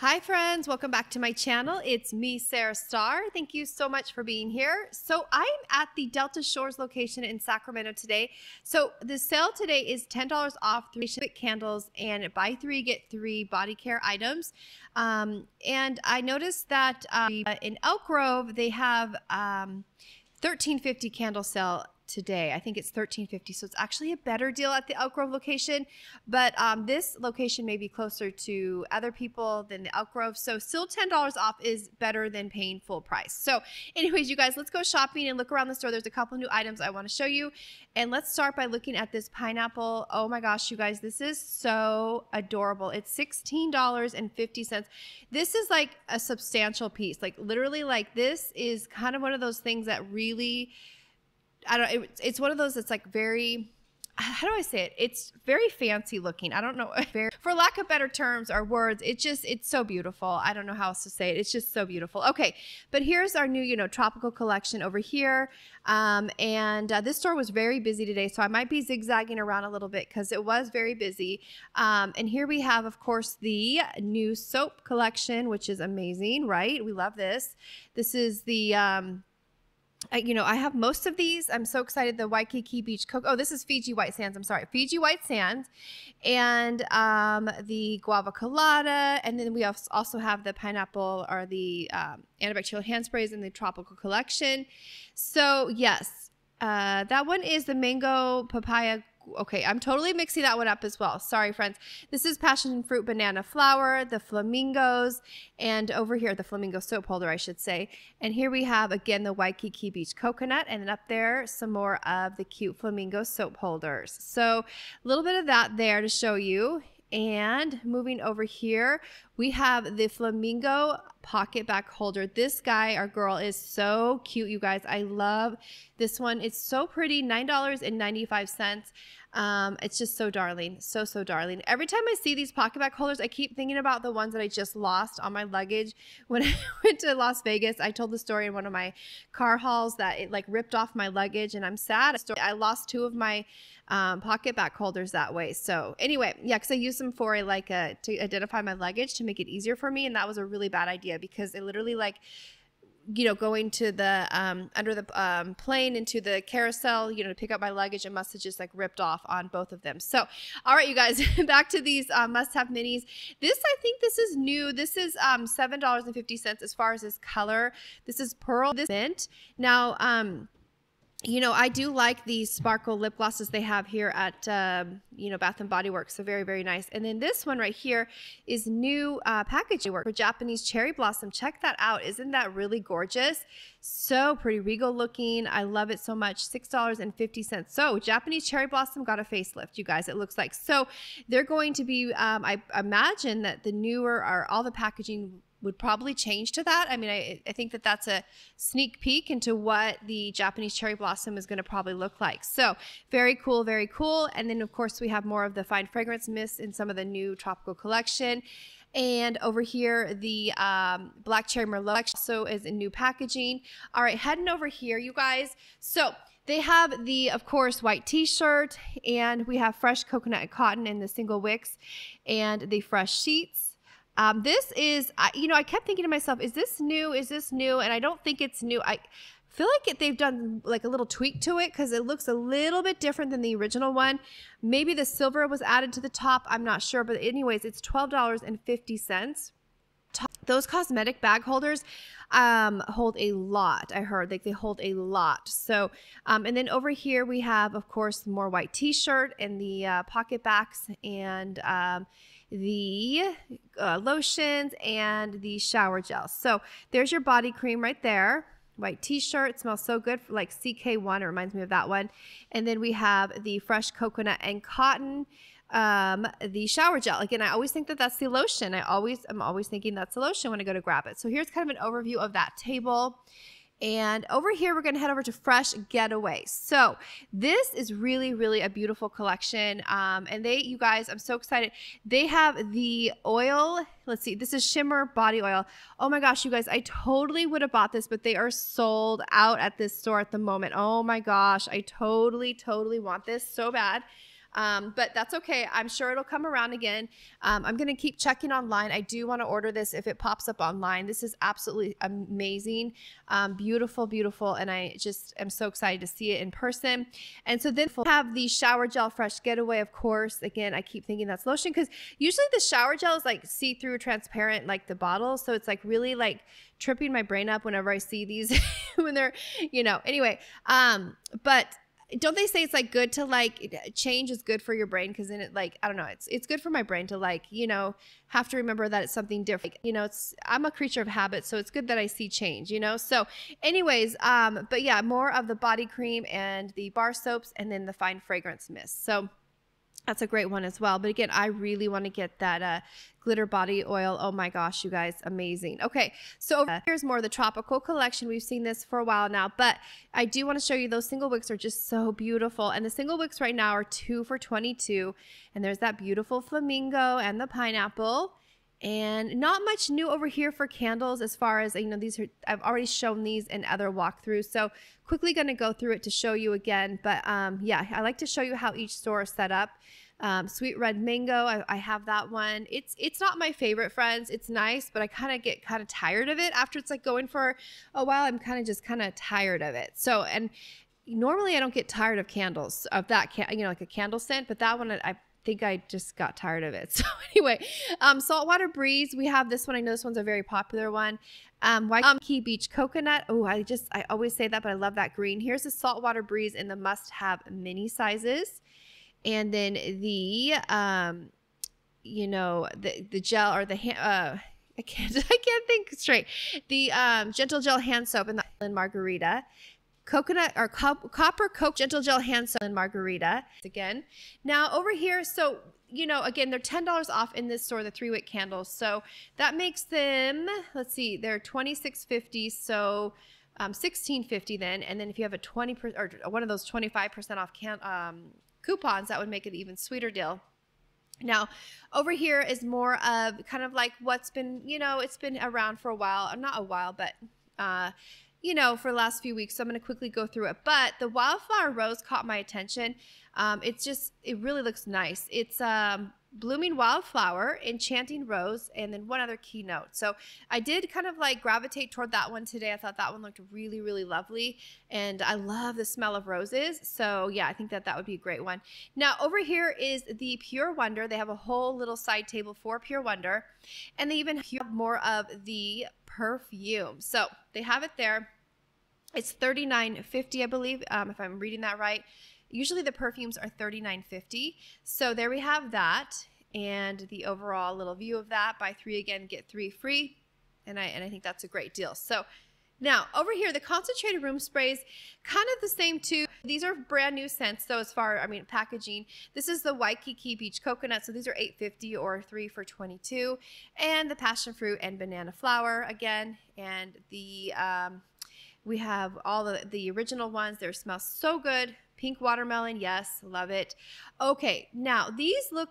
Hi friends, welcome back to my channel. It's me, Sarah Starr. Thank you so much for being here. So I'm at the Delta Shores location in Sacramento today. So the sale today is $10 off 3 candles and buy 3 get 3 body care items. And I noticed that in Elk Grove, they have $13.50 candle sale today. I think it's $13.50, so it's actually a better deal at the Elk Grove location, but this location may be closer to other people than the Elk Grove, so still $10 off is better than paying full price. So anyways, you guys, let's go shopping and look around the store. There's a couple new items I want to show you, and let's start by looking at this pineapple. Oh my gosh, you guys, this is so adorable. It's $16.50. This is like a substantial piece, like literally, like this is kind of one of those things that really, it's one of those that's like very, how do I say it? It's very fancy looking. I don't know, for lack of better terms or words, it's so beautiful. I don't know how else to say it. It's just so beautiful. Okay, but here's our new, tropical collection over here. This store was very busy today, so I might be zigzagging around a little bit because it was very busy. And here we have, of course, the new soap collection, which is amazing, right? We love this. This is the... I have most of these. I'm so excited. The Waikiki Beach Coconut. Oh, this is Fiji White Sands. I'm sorry. Fiji White Sands. And the Guava Colada. And then we also have the pineapple or the antibacterial hand sprays in the tropical collection. So, yes, that one is the Mango Papaya. Okay, I'm totally mixing that one up as well. Sorry, friends. This is Passion Fruit Banana Flower, the Flamingos, and over here, the Flamingo Soap Holder, I should say. And here we have, again, the Waikiki Beach Coconut, and then up there, some more of the cute Flamingo Soap Holders. So a little bit of that there to show you. And moving over here, we have the Flamingo Pocket Back Holder. This guy or girl is so cute, you guys. I love this one. It's so pretty, $9.95. It's just so darling, so darling. Every time I see these pocket back holders, I keep thinking about the ones that I just lost on my luggage when I went to Las Vegas. I told the story in one of my car hauls that it like ripped off my luggage, and I'm sad. I lost 2 of my pocket back holders that way. So anyway, yeah, because I used them for to identify my luggage to make it easier for me, and that was a really bad idea because it literally going to the under the plane into the carousel, to pick up my luggage, and must have just like ripped off on both of them. So, all right, you guys, back to these must-have minis. This, I think, this is new. This is $7.50 as far as this color. This is pearl. This mint. Now, I do like these sparkle lip glosses they have here at, Bath & Body Works. So very, very nice. And then this one right here is new packaging work for Japanese Cherry Blossom. Check that out. Isn't that really gorgeous? So pretty, regal looking. I love it so much. $6.50. So Japanese Cherry Blossom got a facelift, you guys, it looks like. So they're going to be, I imagine that the newer are all the packaging would probably change to that. I mean, I think that that's a sneak peek into what the Japanese Cherry Blossom is going to probably look like. So very cool, very cool. And then, of course, we have more of the fine fragrance mist in some of the new tropical collection. And over here, the Black Cherry Merlot also is in new packaging. All right, heading over here, you guys. So they have the, of course, white t-shirt, and we have Fresh Coconut and Cotton in the single wicks and the Fresh Sheets. This is, I kept thinking to myself, is this new? Is this new? And I don't think it's new. I feel like they've done like a little tweak to it because it looks a little bit different than the original one. Maybe the silver was added to the top. I'm not sure. But anyways, it's $12.50. Those cosmetic bag holders hold a lot. I heard they hold a lot. So, and then over here we have, of course, more white t-shirt and the pocket backs and the lotions and the shower gel. So there's your body cream right there. White t-shirt, smells so good, like CK1, it reminds me of that one. And then we have the Fresh Coconut and Cotton, the shower gel. Again, I always think that that's the lotion. I'm always thinking that's the lotion when I go to grab it. So here's kind of an overview of that table. And over here, we're going to head over to Fresh Getaway. So this is really, really a beautiful collection. And you guys, I'm so excited. They have the oil. Let's see. This is Shimmer Body Oil. Oh my gosh, you guys, I totally would have bought this, but they are sold out at this store at the moment. Oh my gosh, I totally want this so bad. But that's okay. I'm sure it'll come around again. I'm going to keep checking online. I do want to order this if it pops up online. This is absolutely amazing. Beautiful, beautiful. And I just am so excited to see it in person. And so then we'll have the shower gel Fresh Getaway, of course. Again, I keep thinking that's lotion because usually the shower gel is like see-through, transparent, like the bottle. So it's like really like tripping my brain up whenever I see these when they're, you know, anyway. But don't they say it's like good to like change is good for your brain? Cause then it like, I don't know, it's good for my brain to like, you know, have to remember that it's something different. You know, I'm a creature of habit, so it's good that I see change, you know? So anyways, but yeah, more of the body cream and the bar soaps and then the fine fragrance mist. So that's a great one as well. But again, I really want to get that glitter body oil. Oh my gosh, you guys, amazing. Okay, so here's more of the tropical collection. We've seen this for a while now, but I do want to show you those single wicks are just so beautiful. And the single wicks right now are 2 for $22. And there's that beautiful flamingo and the pineapple. And not much new over here for candles as far as, you know, these are, I've already shown these in other walkthroughs. So quickly going to go through it to show you again. But yeah, I like to show you how each store is set up. Sweet Red Mango, I have that one. It's not my favorite, friends. It's nice, but I kind of get tired of it after it's like going for a while. I'm kind of tired of it. So, and normally I don't get tired of candles, of that, you know, like a candle scent, but that one I think I just got tired of it. So anyway, Saltwater Breeze, we have this one. I know this one's a very popular one. Waikiki Beach Coconut. Oh, I always say that, but I love that green. Here's the Saltwater Breeze in the must-have mini sizes. And then the, you know, the gel or the, I can't think straight. The Gentle Gel Hand Soap in the Island Margarita. Coconut or copper coke gentle gel hand soap and margarita again. Now over here, so you know, again, they're $10 off in this store, the 3-wick candles. So that makes them, let's see, they're $26.50, so $16.50 then. And then if you have a 20% or one of those 25% off coupons, that would make it an even sweeter deal. Now, over here is more of kind of like what's been, you know, it's been around for a while, not a while, but you know, for the last few weeks. So I'm going to quickly go through it. But the Wildflower Rose caught my attention. It's just, it really looks nice. It's Blooming Wildflower, Enchanting Rose, and then one other keynote. So I did kind of like gravitate toward that one today. I thought that one looked really, really lovely. And I love the smell of roses. So yeah, I think that that would be a great one. Now over here is the Pure Wonder. They have a whole little side table for Pure Wonder. And they even have more of the perfume. So they have it there. It's $39.50, I believe, if I'm reading that right. Usually the perfumes are $39.50. So there we have that, and the overall little view of that. Buy 3 again, get 3 free. And I think that's a great deal. So now over here, the concentrated room sprays, kind of the same too. These are brand new scents though, as far, I mean, packaging. This is the Waikiki Beach Coconut. So these are $8.50 or 3 for $22, and the Passion Fruit and Banana Flower again. And the, we have all the original ones. They smell so good. Pink Watermelon, yes, love it. Okay, now these look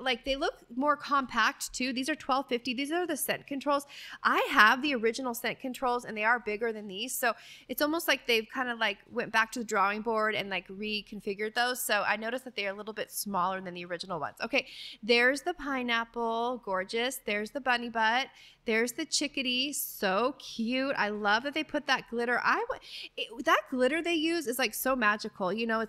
like they look more compact too. These are $12.50. These are the scent controls. I have the original scent controls, and they are bigger than these. So it's almost like they've kind of like went back to the drawing board and like reconfigured those. So I noticed that they're a little bit smaller than the original ones. Okay, there's the pineapple, gorgeous. There's the bunny butt. There's the chickadee, so cute. I love that they put that glitter. That glitter they use is like so magical. You know,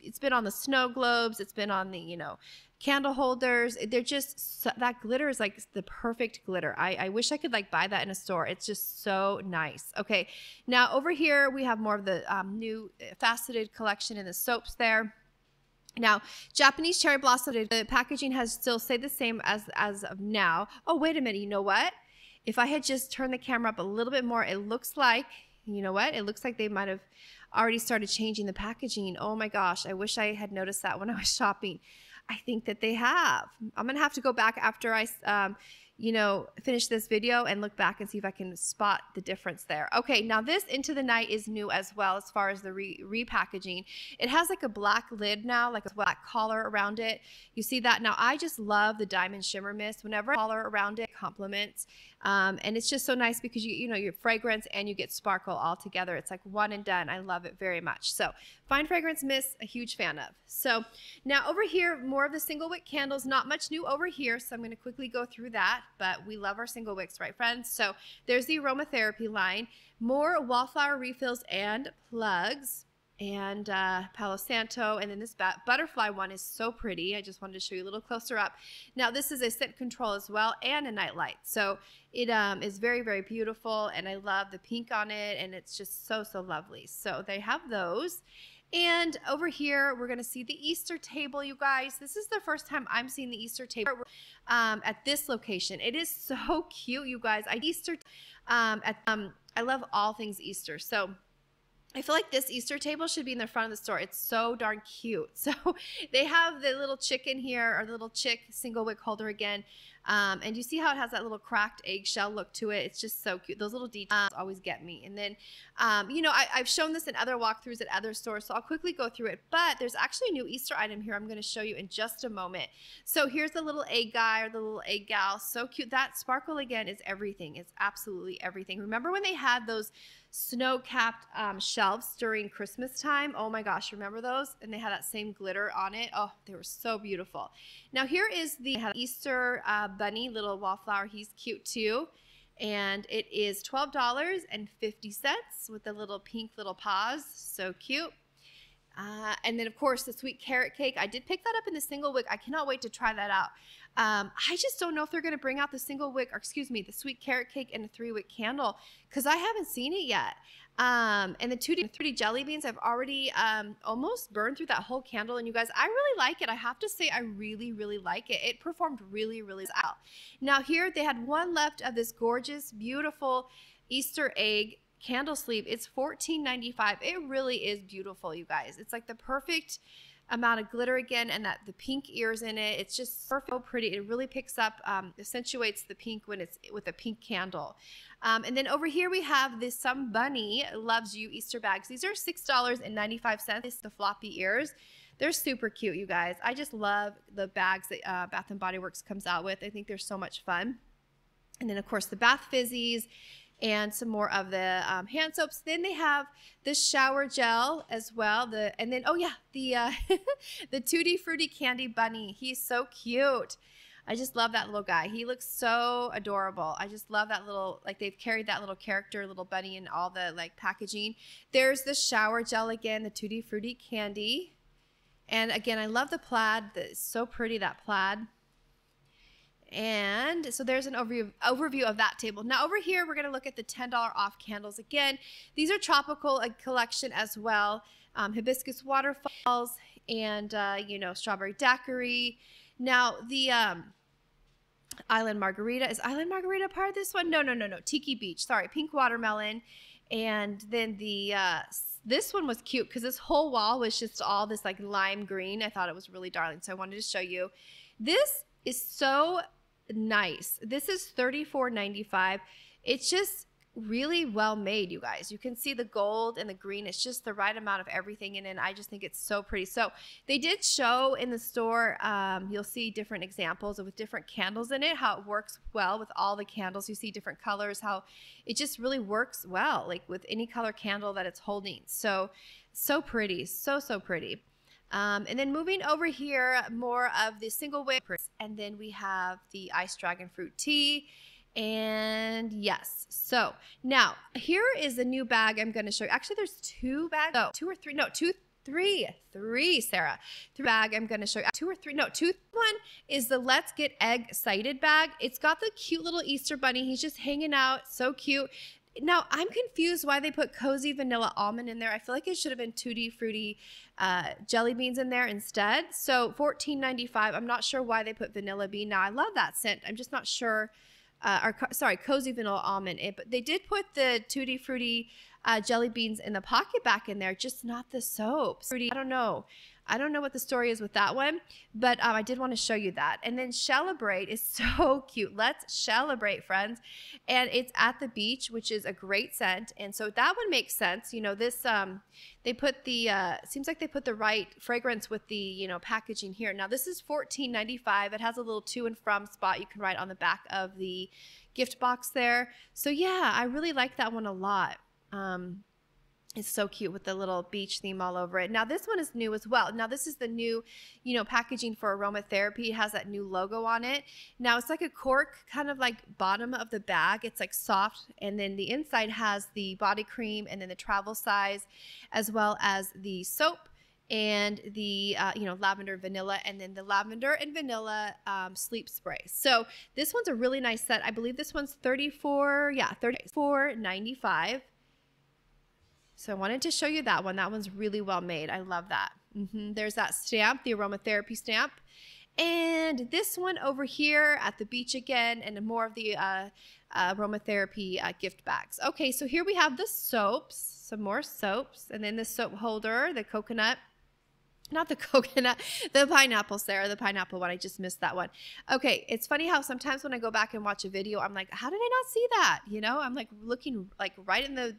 it's been on the snow globes. It's been on the, you know, candle holders. They're just, that glitter is like the perfect glitter. I wish I could like buy that in a store. It's just so nice. Okay, now over here we have more of the new faceted collection in the soaps there. Now, Japanese Cherry Blossom, the packaging has still stayed the same as of now. Oh, wait a minute. You know what? If I had just turned the camera up a little bit more, it looks like, you know what? It looks like they might have already started changing the packaging. Oh my gosh. I wish I had noticed that when I was shopping. I think that they have. I'm going to have to go back after I, you know, finish this video and look back and see if I can spot the difference there. Okay, now this Into the Night is new as well as far as the repackaging. It has like a black lid now, like a black collar around it. You see that? Now I just love the Diamond Shimmer Mist. Whenever a collar around it complements, and it's just so nice because you know your fragrance and you get sparkle all together. It's like one and done. I love it very much. So fine fragrance mist, a huge fan of. So now over here, more of the single wick candles. Not much new over here, so I'm going to quickly go through that, but we love our single wicks, right friends? So there's the aromatherapy line, more wallflower refills and plugs, and Palo Santo, and then this butterfly one is so pretty. I just wanted to show you a little closer up. Now this is a scent control as well and a night light, so it is very, very beautiful, and I love the pink on it, and it's just so, so lovely. So they have those. And over here, we're going to see the Easter table, you guys. This is the first time I'm seeing the Easter table at this location. It is so cute, you guys. I love all things Easter. So I feel like this Easter table should be in the front of the store. It's so darn cute. So they have the little chicken here, or the little chick single wick holder again. And you see how it has that little cracked eggshell look to it. It's just so cute. Those little details always get me. And then, you know, I've shown this in other walkthroughs at other stores, so I'll quickly go through it. But there's actually a new Easter item here I'm going to show you in just a moment. So here's the little egg guy or the little egg gal. So cute. That sparkle again is everything. It's absolutely everything. Remember when they had those snow-capped shelves during Christmas time? Oh my gosh, remember those? And they had that same glitter on it. Oh, they were so beautiful. Now here is the Easter bunny, little wallflower. He's cute too. And it is $12.50 with the little pink little paws. So cute. And then of course the sweet carrot cake. I did pick that up in the single wick. I cannot wait to try that out. I just don't know if they're going to bring out the single wick, or excuse me, the sweet carrot cake and the 3-wick candle, because I haven't seen it yet. And the 2D jelly beans, I've already almost burned through that whole candle. And you guys, I really like it. I have to say I really, really like it. It performed really, really well. Now here they had one left of this gorgeous, beautiful Easter egg candle sleeve. It's $14.95. It really is beautiful, you guys. It's like the perfect amount of glitter again, and that the pink ears in it. It's just so pretty. It really picks up, accentuates the pink when it's with a pink candle. And then over here we have this Some Bunny Loves You Easter bags. These are $6.95. It's the floppy ears. They're super cute, you guys. I just love the bags that Bath & Body Works comes out with. I think they're so much fun. And then of course the Bath Fizzies, and some more of the hand soaps. Then they have the shower gel as well. The Tutti Frutti Candy Bunny. He's so cute. I just love that little guy. He looks so adorable. I just love that little, like they've carried that little character, little bunny in all the like packaging. There's the shower gel again, the Tutti Frutti Candy. And again, I love the plaid. It's so pretty, that plaid. And so there's an overview of that table. Now over here, we're going to look at the $10 off candles again. These are tropical collection as well. Hibiscus waterfalls and, you know, strawberry daiquiri. Now the Island Margarita. Is Island Margarita part of this one? No. Tiki Beach. Sorry. Pink Watermelon. And then the this one was cute because this whole wall was just all this like lime green. I thought it was really darling, so I wanted to show you. This is so nice. This is $34.95. It's just really well made, you guys. You can see the gold and the green. It's just the right amount of everything in it. I just think it's so pretty. So they did show in the store, you'll see different examples with different candles in it, how it works well with all the candles. You see different colors, how it just really works well, like with any color candle that it's holding. So pretty. So pretty. And then moving over here, more of the single wick, and then we have the Iced Dragon Fruit Tea, and yes. So now here is the new bag I'm going to show you. Actually, there's two bags. Oh, two or three. No, two, three, three, Sarah. Three bag I'm going to show you. Two or three. No, two. One is the Let's Get Egg-Cited bag. It's got the cute little Easter bunny. He's just hanging out. So cute. Now, I'm confused why they put Cozy Vanilla Almond in there. I feel like it should have been Tutti Frutti jelly beans in there instead. So $14.95. I'm not sure why they put vanilla bean. Now, I love that scent. I'm just not sure. Cozy Vanilla Almond. But they did put the Tutti Frutti jelly beans in the pocket back in there, just not the soaps. Fruity, I don't know. I don't know what the story is with that one, but I did want to show you that. And then Celebrate is so cute. Let's Celebrate, friends. And it's at the beach, which is a great scent. And so that one makes sense. You know, this, they put the, seems like they put the right fragrance with the, you know, packaging here. Now this is $14.95. It has a little to and from spot you can write on the back of the gift box there. So yeah, I really like that one a lot. It's so cute with the little beach theme all over it. Now this one is new as well. Now this is the new, you know, packaging for aromatherapy. It has that new logo on it. Now it's like a cork, kind of like bottom of the bag. It's like soft, and then the inside has the body cream and then the travel size, as well as the soap and the, you know, lavender, vanilla, and then the lavender and vanilla sleep spray. So this one's a really nice set. I believe this one's $34.95. So I wanted to show you that one. That one's really well made. I love that. There's that stamp, the aromatherapy stamp. And this one over here at the beach again, and more of the aromatherapy gift bags. Okay, so here we have the soaps, some more soaps, and then the soap holder, the coconut. Not the coconut, the pineapple, Sarah, the pineapple one. I just missed that one. Okay, it's funny how sometimes when I go back and watch a video, I'm like, how did I not see that? You know, I'm like looking like right in the,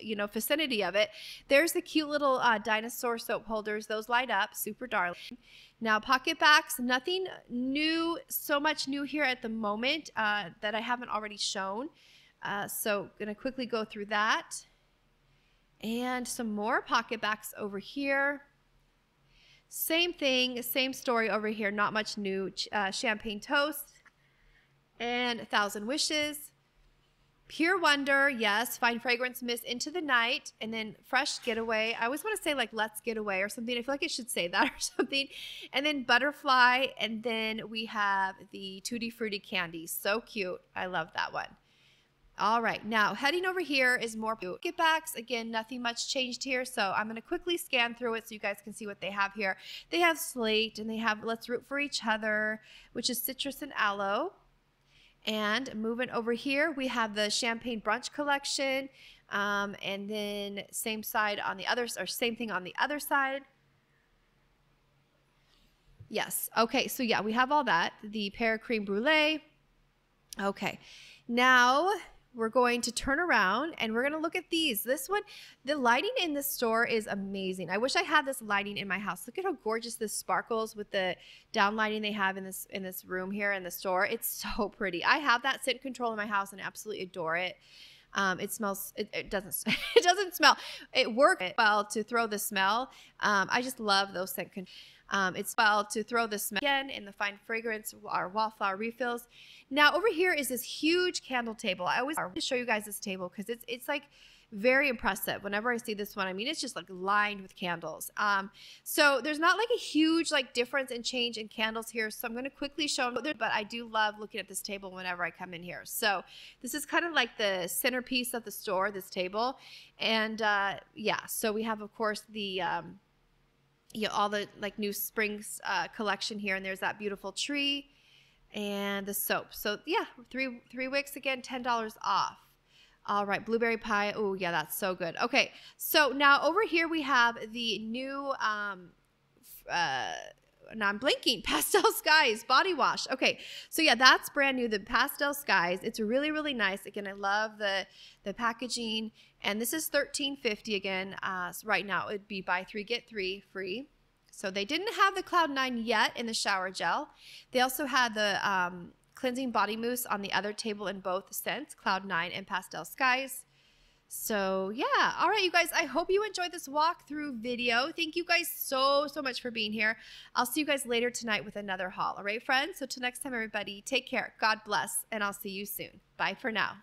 you know, vicinity of it. There's the cute little dinosaur soap holders. Those light up, super darling. Now pocket backs, nothing new, so much new here at the moment that I haven't already shown. So gonna quickly go through that. And some more pocket backs over here. Same thing, same story over here. Not much new. Champagne Toast and A Thousand Wishes. Pure Wonder, yes. Fine Fragrance Mist, Into the Night. And then Fresh Getaway. I always want to say like Let's Get Away or something. I feel like it should say that or something. And then Butterfly. And then we have the Tutti Frutti Candy. So cute. I love that one. All right, now heading over here is more pocket backs. Again, nothing much changed here, so I'm going to quickly scan through it so you guys can see what they have here. They have Slate, and they have Let's Root for Each Other, which is citrus and aloe. And moving over here, we have the Champagne Brunch Collection, and then same side on the other, or same thing on the other side. Yes, okay, so yeah, we have all that. The Pear Creme Brulee. Okay, now we're going to turn around and we're going to look at these. This one, the lighting in this store is amazing. I wish I had this lighting in my house. Look at how gorgeous this sparkles with the down lighting they have in this room here in the store. It's so pretty. I have that scent control in my house and absolutely adore it. It smells, it doesn't smell. It works well to throw the smell. I just love those scent controls. It's well to throw this again in the Fine Fragrance, our Wallflower refills. Now over here is this huge candle table. I always want to show you guys this table because it's like very impressive. Whenever I see this one, I mean, it's just like lined with candles. So there's not like a huge like difference in change in candles here. So I'm going to quickly show them, but I do love looking at this table whenever I come in here. So this is kind of like the centerpiece of the store, this table. And yeah, so we have, of course, the... you know, all the like new springs collection here, and there's that beautiful tree and the soap. So yeah, three wicks again, $10 off. All right, blueberry pie. Oh yeah, that's so good. Okay, so now over here we have the new now I'm blinking, Pastel Skies body wash. Okay, so yeah, that's brand new, the Pastel Skies. It's really, really nice. Again, I love the packaging. And this is $13.50 again. So right now it would be buy three, get three free. So they didn't have the Cloud Nine yet in the shower gel. They also had the cleansing body mousse on the other table in both scents, Cloud Nine and Pastel Skies. So yeah, all right, you guys, I hope you enjoyed this walkthrough video. Thank you guys so much for being here. I'll see you guys later tonight with another haul. All right, friends? So till next time, everybody, take care. God bless, and I'll see you soon. Bye for now.